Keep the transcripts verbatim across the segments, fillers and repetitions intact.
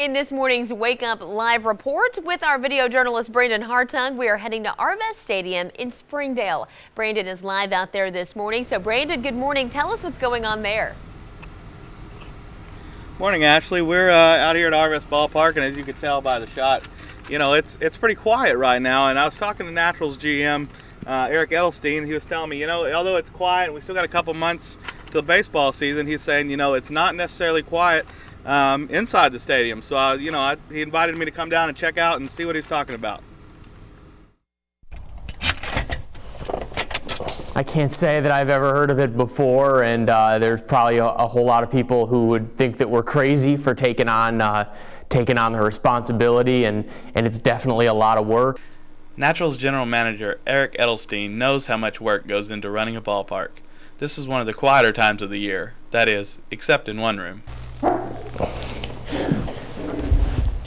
In this morning's Wake Up Live report with our video journalist Brandon Hartung, we are heading to Arvest Stadium in Springdale. Brandon is live out there this morning. So Brandon, good morning. Tell us what's going on there. Morning, Ashley. We're uh, out here at Arvest Ballpark, and as you can tell by the shot, you know, it's it's pretty quiet right now. And I was talking to Naturals G M uh, Eric Edelstein. He was telling me, you know, although it's quiet, we still got a couple months to the baseball season. He's saying, you know, it's not necessarily quiet um, inside the stadium. So, I, you know, I, he invited me to come down and check out and see what he's talking about. I can't say that I've ever heard of it before, and uh, there's probably a, a whole lot of people who would think that we're crazy for taking on uh, taking on the responsibility, and, and it's definitely a lot of work. Naturals General Manager Eric Edelstein knows how much work goes into running a ballpark. This is one of the quieter times of the year, that is, except in one room.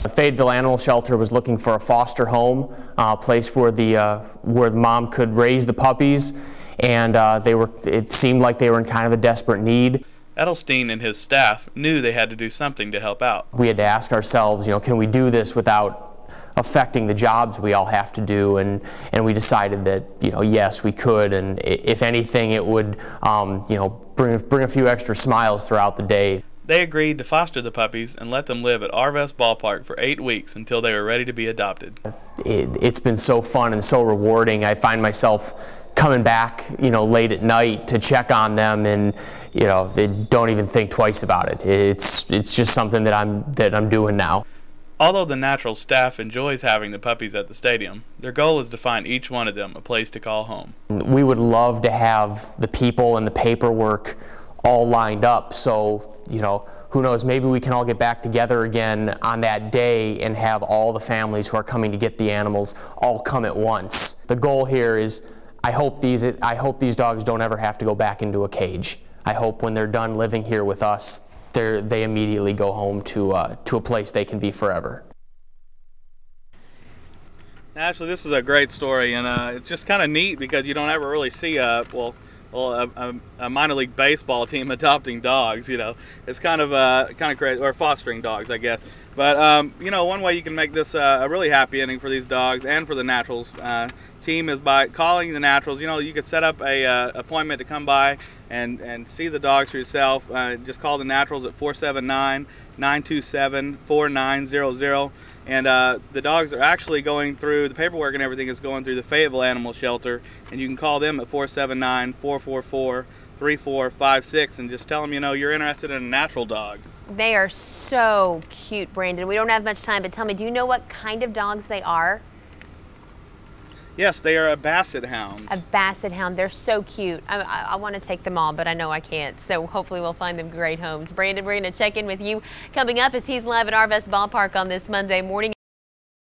The Fayetteville Animal Shelter was looking for a foster home, a uh, place where the uh, where the mom could raise the puppies. And uh, they were, it seemed like they were in kind of a desperate need. Edelstein and his staff knew they had to do something to help out. We had to ask ourselves, you know, can we do this without affecting the jobs we all have to do? And, and we decided that, you know, yes, we could. And if anything, it would, um, you know, bring, bring a few extra smiles throughout the day. They agreed to foster the puppies and let them live at Arvest Ballpark for eight weeks until they were ready to be adopted. It, it's been so fun and so rewarding. I find myself coming back, you know, late at night to check on them, and you know, they don't even think twice about it. It's it's just something that I'm that I'm doing now. Although the Natural staff enjoys having the puppies at the stadium, their goal is to find each one of them a place to call home. We would love to have the people and the paperwork all lined up, so you know, who knows, maybe we can all get back together again on that day and have all the families who are coming to get the animals all come at once. The goal here is, I hope these, I hope these dogs don't ever have to go back into a cage. I hope when they're done living here with us, they're, they immediately go home to, uh, to a place they can be forever. Actually, this is a great story, and uh, it's just kind of neat because you don't ever really see a, well, well a, a minor league baseball team adopting dogs, you know. It's kind of, uh, kind of crazy, or fostering dogs, I guess. But, um, you know, one way you can make this uh, a really happy ending for these dogs and for the Naturals uh, team is by calling the Naturals. You know, you could set up a uh, appointment to come by and, and see the dogs for yourself. Uh, just call the Naturals at four seven nine, nine two seven, four nine zero zero. And uh, the dogs are actually going through, the paperwork and everything is going through the Fayetteville Animal Shelter. And you can call them at four seven nine, four four four, three four five six and just tell them, you know, you're interested in a natural dog. They are so cute, Brandon. We don't have much time, but tell me, do you know what kind of dogs they are? Yes, they are a basset hound. A basset hound. They're so cute. I, I, I want to take them all, but I know I can't, so hopefully we'll find them great homes. Brandon, we're going to check in with you coming up as he's live at Arvest Ballpark on this Monday morning.